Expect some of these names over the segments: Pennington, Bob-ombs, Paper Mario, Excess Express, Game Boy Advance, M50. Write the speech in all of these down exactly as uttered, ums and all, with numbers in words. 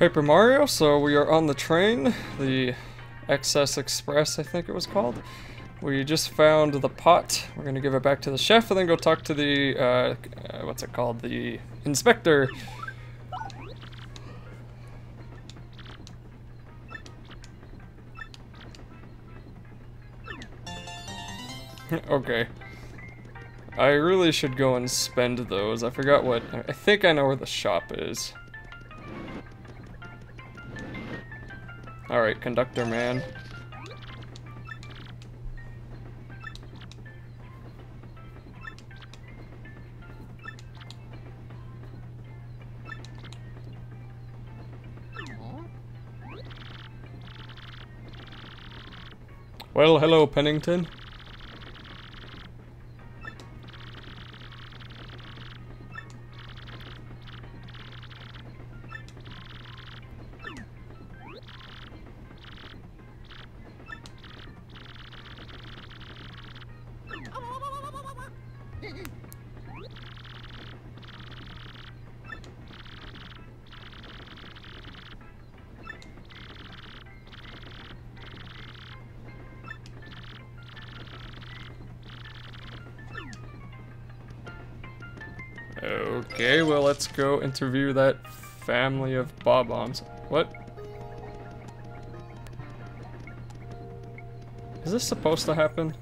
Paper Mario, so we are on the train, the Excess Express, I think it was called. We just found the pot. We're gonna give it back to the chef and then go talk to the, uh, uh what's it called, the inspector. Okay. I really should go and spend those. I forgot what, I think I know where the shop is. Alright, conductor man. Well, hello, Pennington. Okay, well, let's go interview that family of Bob-ombs. What? Is this supposed to happen?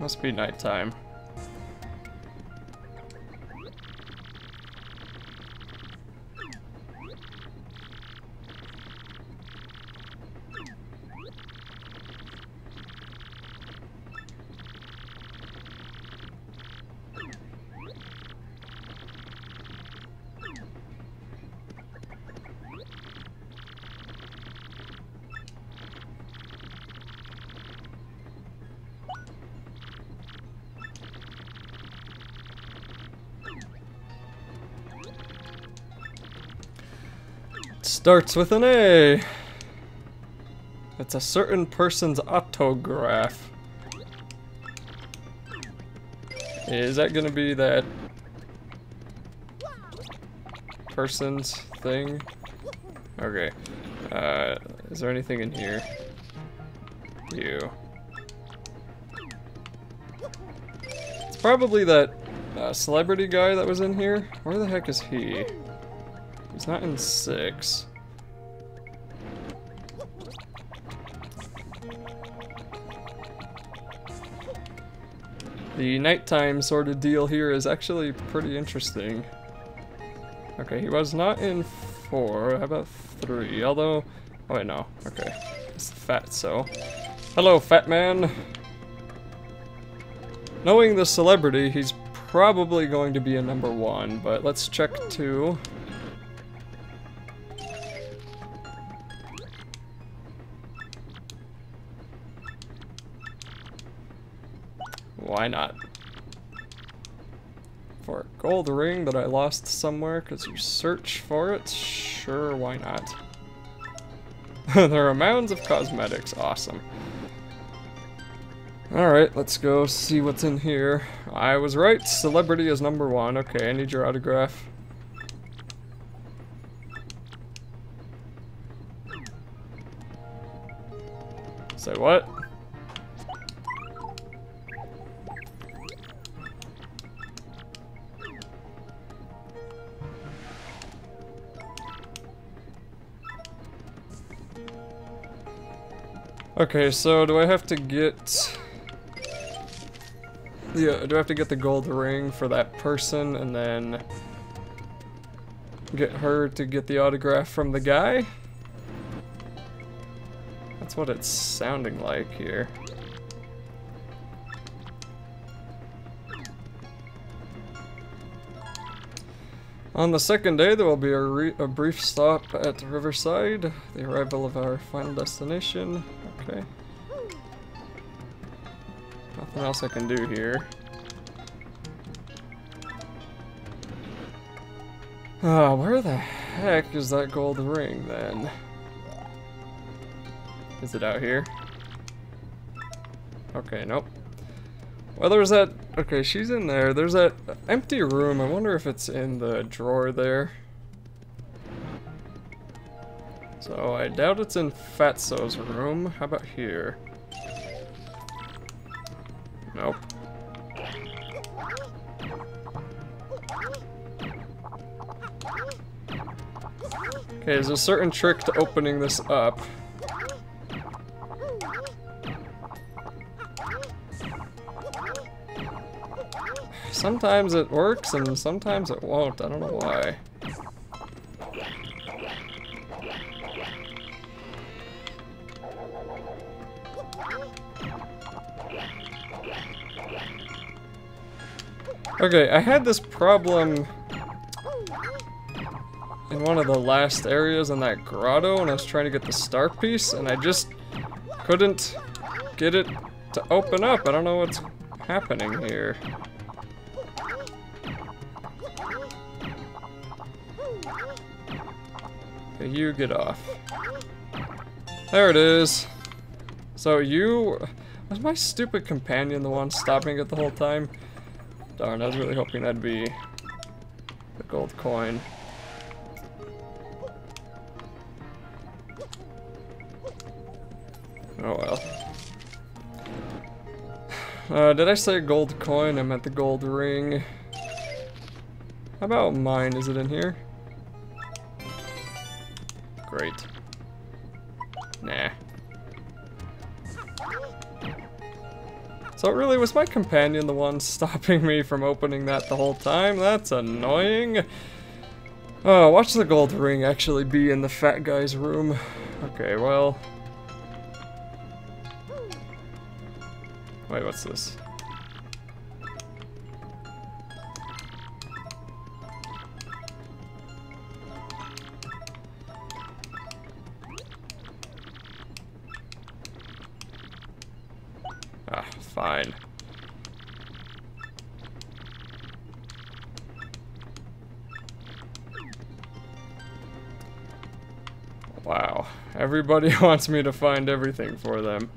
Must be nighttime. Starts with an A. It's a certain person's autograph. Is that gonna be that person's thing? Okay. Uh, is there anything in here? You. It's probably that uh, celebrity guy that was in here. Where the heck is he? He's not in six. The nighttime sort of deal here is actually pretty interesting. Okay, he was not in four. How about three? Although, oh wait, no. Okay, it's fat. So, hello, fat man. Knowing the celebrity, he's probably going to be a number one. But let's check two. Why not? For a gold ring that I lost somewhere because you search for it? Sure, why not? There are mounds of cosmetics. Awesome. Alright, let's go see what's in here. I was right. Celebrity is number one. Okay, I need your autograph. Say what? Okay, so do I have to get the uh, do I have to get the gold ring for that person and then get her to get the autograph from the guy? That's what it's sounding like here. On the second day, there will be a, re a brief stop at Riverside, the arrival of our final destination. Okay. Nothing else I can do here. Ah, oh, where the heck is that gold ring then? Is it out here? Okay, nope. Well, there's that... Okay, she's in there. There's that empty room. I wonder if it's in the drawer there. So, I doubt it's in Fatso's room. How about here? Nope. Okay, there's a certain trick to opening this up. Sometimes it works, and sometimes it won't. I don't know why. Okay, I had this problem in one of the last areas in that grotto, and I was trying to get the star piece, and I just couldn't get it to open up. I don't know what's happening here. You get off. There it is. So you... Was my stupid companion the one stopping it the whole time? Darn, I was really hoping that'd be the gold coin. Oh well. Uh, did I say gold coin? I meant the gold ring. How about mine? Is it in here? Great. Nah. So really, was my companion the one stopping me from opening that the whole time? That's annoying. Oh, watch the gold ring actually be in the fat guy's room. Okay, well... Wait, what's this? Fine. Wow. Everybody wants me to find everything for them.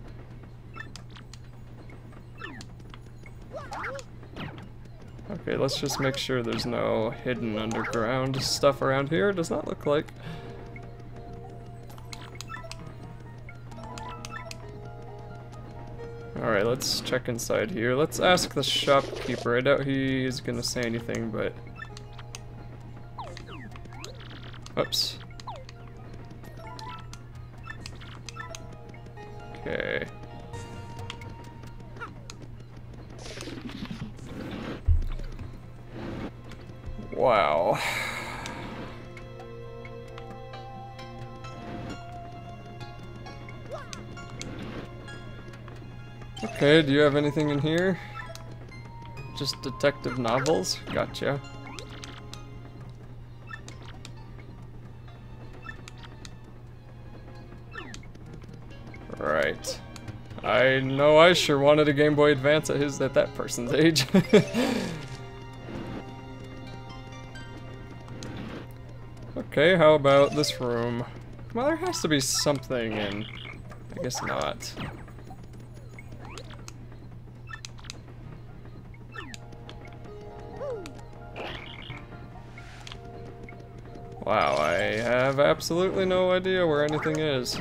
Okay, let's just make sure there's no hidden underground stuff around here. It does not look like. Alright, let's check inside here. Let's ask the shopkeeper. I doubt he's gonna say anything, but... Oops. Okay. Wow. Okay, do you have anything in here? Just detective novels? Gotcha. Right. I know I sure wanted a Game Boy Advance at his at that person's age. Okay, how about this room? Well, there has to be something in. I guess not. Wow, I have absolutely no idea where anything is.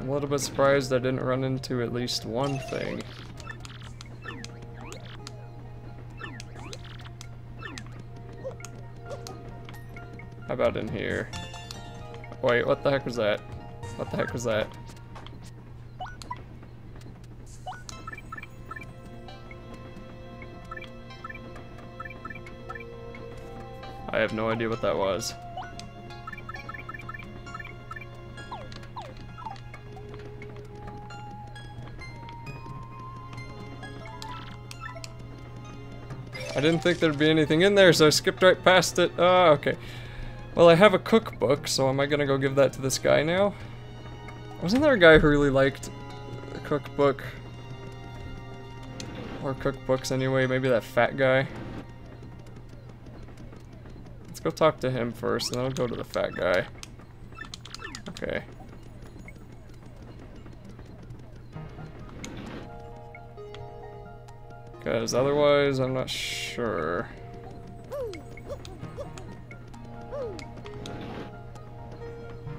I'm a little bit surprised I didn't run into at least one thing. How about in here? Wait, what the heck was that? What the heck was that? I have no idea what that was. I didn't think there'd be anything in there, so I skipped right past it. Ah, uh, okay. Well, I have a cookbook, so am I gonna go give that to this guy now? Wasn't there a guy who really liked the cookbook? Or cookbooks anyway, maybe that fat guy? Let's go talk to him first, and then I'll go to the fat guy. Okay. Because otherwise, I'm not sure.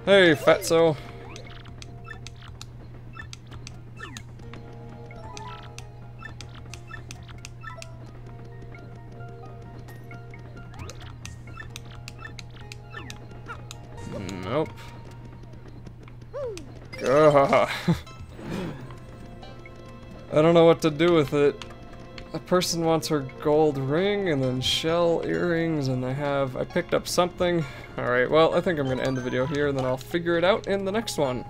Hey, fatso! Nope. God. I don't know what to do with it. A person wants her gold ring and then shell earrings, and I have... I picked up something. Alright, well, I think I'm gonna end the video here, and then I'll figure it out in the next one.